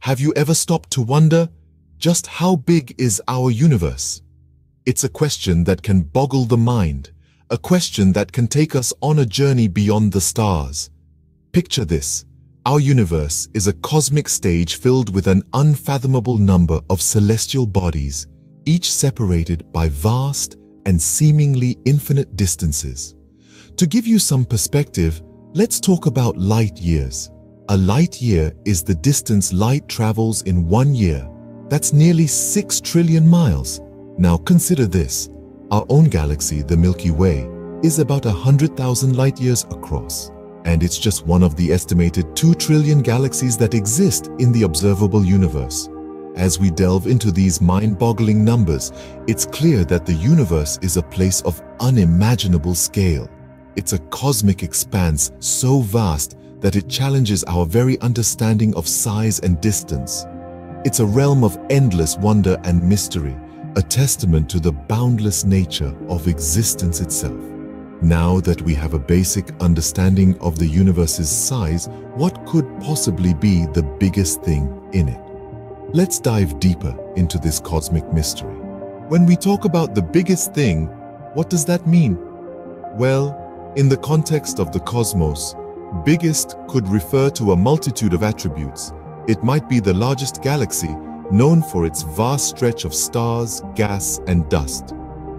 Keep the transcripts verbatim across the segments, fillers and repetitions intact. Have you ever stopped to wonder just how big is our universe? It's a question that can boggle the mind, a question that can take us on a journey beyond the stars. Picture this. Our universe is a cosmic stage filled with an unfathomable number of celestial bodies, each separated by vast and seemingly infinite distances. To give you some perspective, let's talk about light years. A light year is the distance light travels in one year. That's nearly six trillion miles. Now consider this. Our own galaxy, the Milky Way, is about one hundred thousand light years across. And it's just one of the estimated two trillion galaxies that exist in the observable universe. As we delve into these mind-boggling numbers, it's clear that the universe is a place of unimaginable scale. It's a cosmic expanse so vast that it challenges our very understanding of size and distance. It's a realm of endless wonder and mystery, a testament to the boundless nature of existence itself. Now that we have a basic understanding of the universe's size, what could possibly be the biggest thing in it? Let's dive deeper into this cosmic mystery. When we talk about the biggest thing, what does that mean? Well, in the context of the cosmos, biggest could refer to a multitude of attributes. It might be the largest galaxy, known for its vast stretch of stars, gas, and dust.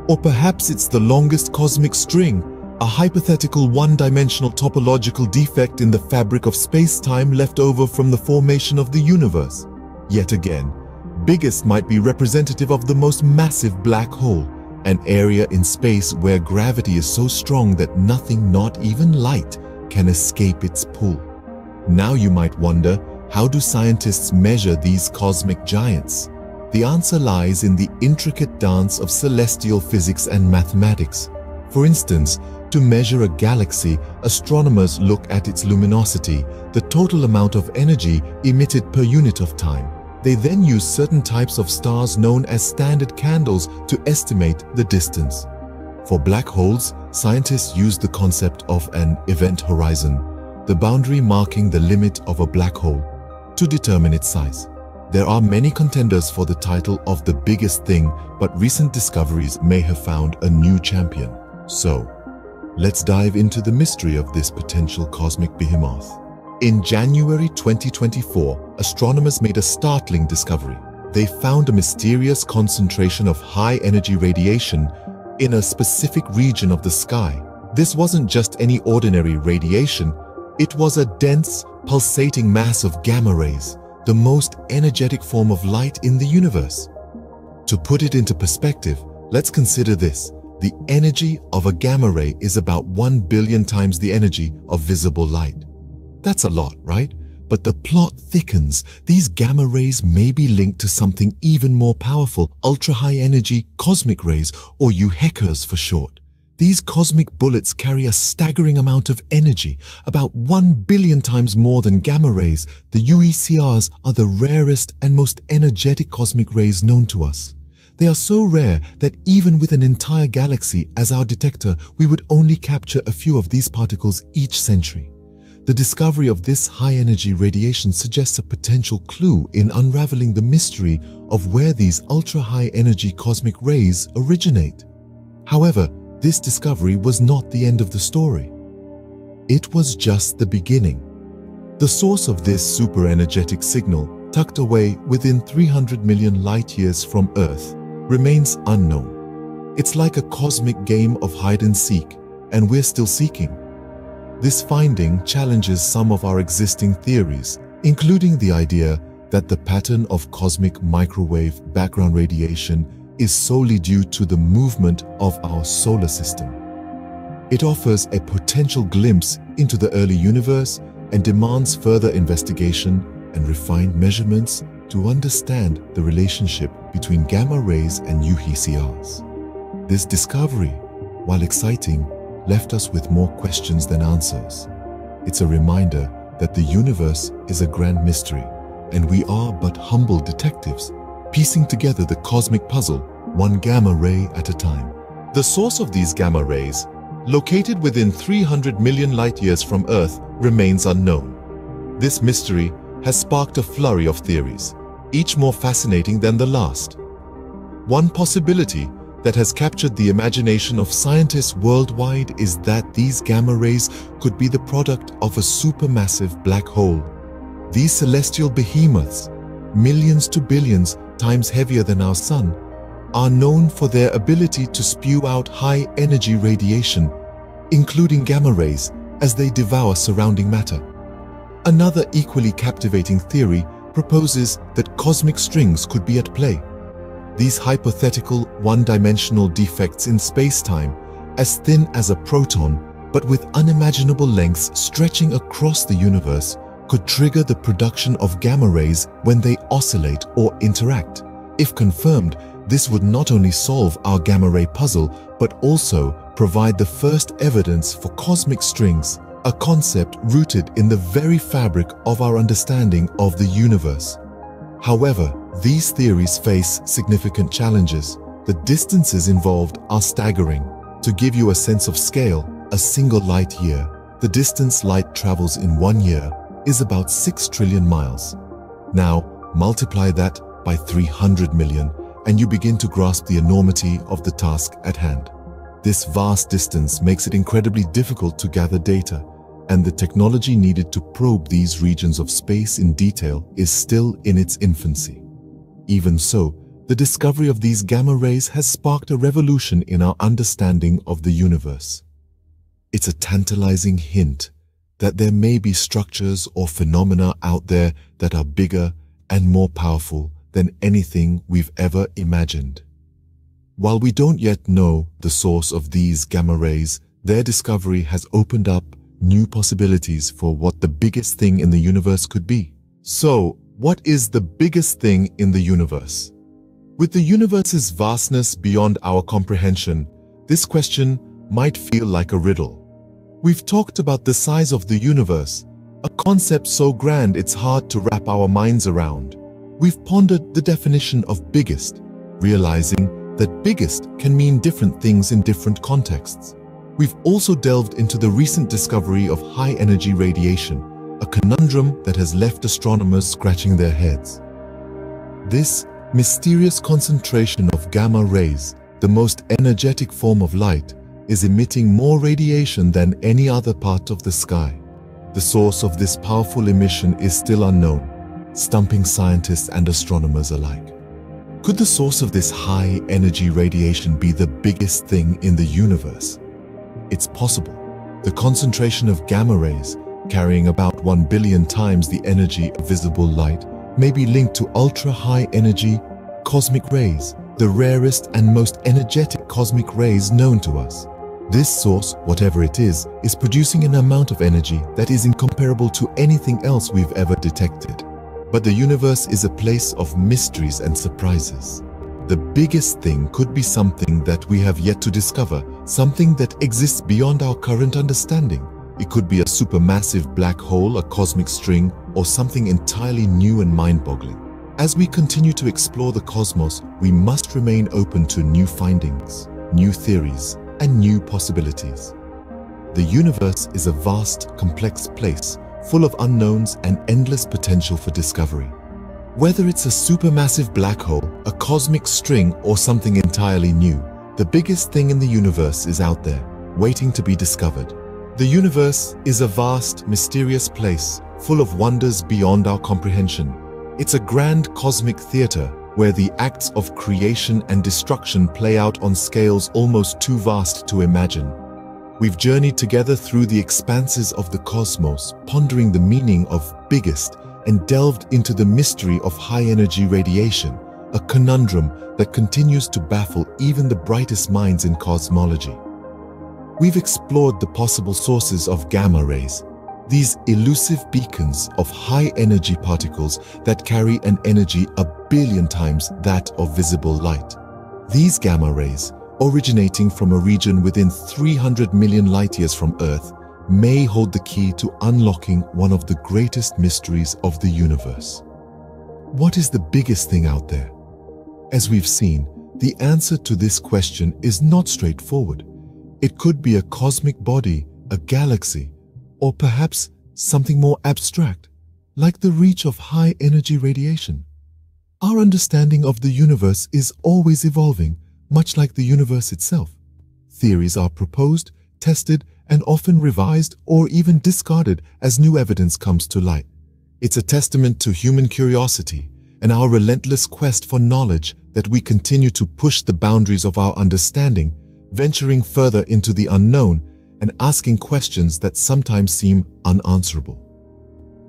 Or perhaps it's the longest cosmic string, a hypothetical one-dimensional topological defect in the fabric of space-time left over from the formation of the universe. Yet again, biggest might be representative of the most massive black hole, an area in space where gravity is so strong that nothing, not even light, can escape its pull. Now you might wonder, how do scientists measure these cosmic giants? The answer lies in the intricate dance of celestial physics and mathematics. For instance, to measure a galaxy, astronomers look at its luminosity, the total amount of energy emitted per unit of time. They then use certain types of stars known as standard candles to estimate the distance. For black holes, scientists use the concept of an event horizon, the boundary marking the limit of a black hole, to determine its size. There are many contenders for the title of the biggest thing, but recent discoveries may have found a new champion. So, let's dive into the mystery of this potential cosmic behemoth. In January twenty twenty-four, astronomers made a startling discovery. They found a mysterious concentration of high-energy radiation in a specific region of the sky. This wasn't just any ordinary radiation. It was a dense, pulsating mass of gamma rays, the most energetic form of light in the universe. To put it into perspective, let's consider this. The energy of a gamma ray is about one billion times the energy of visible light. That's a lot, right? But the plot thickens. These gamma rays may be linked to something even more powerful, ultra-high-energy cosmic rays, or U H E C Rs for short. These cosmic bullets carry a staggering amount of energy, about one billion times more than gamma rays. The U H E C Rs are the rarest and most energetic cosmic rays known to us. They are so rare that even with an entire galaxy as our detector, we would only capture a few of these particles each century. The discovery of this high-energy radiation suggests a potential clue in unraveling the mystery of where these ultra-high-energy cosmic rays originate. However, this discovery was not the end of the story. It was just the beginning. The source of this super-energetic signal, tucked away within three hundred million light-years from Earth, remains unknown. It's like a cosmic game of hide-and-seek, and we're still seeking. This finding challenges some of our existing theories, including the idea that the pattern of cosmic microwave background radiation is solely due to the movement of our solar system. It offers a potential glimpse into the early universe and demands further investigation and refined measurements to understand the relationship between gamma rays and U H E C Rs. This discovery, while exciting, left us with more questions than answers. It's a reminder that the universe is a grand mystery, and we are but humble detectives, piecing together the cosmic puzzle, one gamma ray at a time. The source of these gamma rays, located within three hundred million light-years from Earth, remains unknown. This mystery has sparked a flurry of theories, each more fascinating than the last. One possibility that has captured the imagination of scientists worldwide is that these gamma rays could be the product of a supermassive black hole. These celestial behemoths, millions to billions times heavier than our Sun, are known for their ability to spew out high-energy radiation, including gamma rays, as they devour surrounding matter. Another equally captivating theory proposes that cosmic strings could be at play. These hypothetical one-dimensional defects in space-time, as thin as a proton, but with unimaginable lengths stretching across the universe, could trigger the production of gamma rays when they oscillate or interact. If confirmed, this would not only solve our gamma ray puzzle, but also provide the first evidence for cosmic strings, a concept rooted in the very fabric of our understanding of the universe. However, these theories face significant challenges. The distances involved are staggering. To give you a sense of scale, a single light year, the distance light travels in one year, is about six trillion miles. Now, multiply that by three hundred million, and you begin to grasp the enormity of the task at hand. This vast distance makes it incredibly difficult to gather data, and the technology needed to probe these regions of space in detail is still in its infancy. Even so, the discovery of these gamma rays has sparked a revolution in our understanding of the universe. It's a tantalizing hint that there may be structures or phenomena out there that are bigger and more powerful than anything we've ever imagined. While we don't yet know the source of these gamma rays, their discovery has opened up new possibilities for what the biggest thing in the universe could be. So, what is the biggest thing in the universe? With the universe's vastness beyond our comprehension, this question might feel like a riddle. We've talked about the size of the universe, a concept so grand it's hard to wrap our minds around. We've pondered the definition of biggest, realizing that biggest can mean different things in different contexts. We've also delved into the recent discovery of high-energy radiation, a conundrum that has left astronomers scratching their heads. This mysterious concentration of gamma rays, the most energetic form of light, is emitting more radiation than any other part of the sky. The source of this powerful emission is still unknown, stumping scientists and astronomers alike. Could the source of this high-energy radiation be the biggest thing in the universe? It's possible. The concentration of gamma rays, carrying about one billion times the energy of visible light, may be linked to ultra-high-energy cosmic rays, the rarest and most energetic cosmic rays known to us. This source, whatever it is, is producing an amount of energy that is incomparable to anything else we've ever detected. But the universe is a place of mysteries and surprises. The biggest thing could be something that we have yet to discover, something that exists beyond our current understanding. It could be a supermassive black hole, a cosmic string, or something entirely new and mind-boggling. As we continue to explore the cosmos, we must remain open to new findings, new theories, and new possibilities. The universe is a vast, complex place, full of unknowns and endless potential for discovery. Whether it's a supermassive black hole, a cosmic string, or something entirely new, the biggest thing in the universe is out there, waiting to be discovered. The universe is a vast, mysterious place, full of wonders beyond our comprehension. It's a grand cosmic theater where the acts of creation and destruction play out on scales almost too vast to imagine. We've journeyed together through the expanses of the cosmos, pondering the meaning of biggest, and delved into the mystery of high-energy radiation, a conundrum that continues to baffle even the brightest minds in cosmology. We've explored the possible sources of gamma rays, these elusive beacons of high-energy particles that carry an energy a billion times that of visible light. These gamma rays, originating from a region within three hundred million light-years from Earth, may hold the key to unlocking one of the greatest mysteries of the universe. What is the biggest thing out there? As we've seen, the answer to this question is not straightforward. It could be a cosmic body, a galaxy, or perhaps something more abstract. like the reach of high-energy radiation. Our understanding of the universe is always evolving, much like the universe itself. Theories are proposed, tested, and often revised or even discarded as new evidence comes to light. It's a testament to human curiosity and our relentless quest for knowledge that we continue to push the boundaries of our understanding, venturing further into the unknown and asking questions that sometimes seem unanswerable.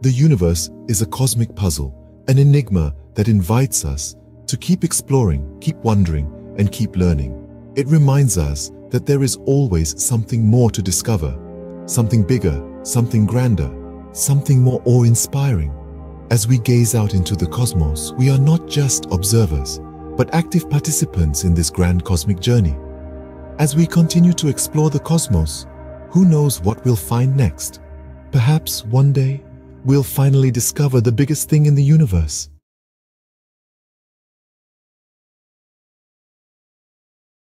The universe is a cosmic puzzle, an enigma that invites us to keep exploring, keep wondering, and keep learning. It reminds us that there is always something more to discover, something bigger, something grander, something more awe-inspiring. As we gaze out into the cosmos, we are not just observers, but active participants in this grand cosmic journey. As we continue to explore the cosmos, who knows what we'll find next? Perhaps one day, we'll finally discover the biggest thing in the universe.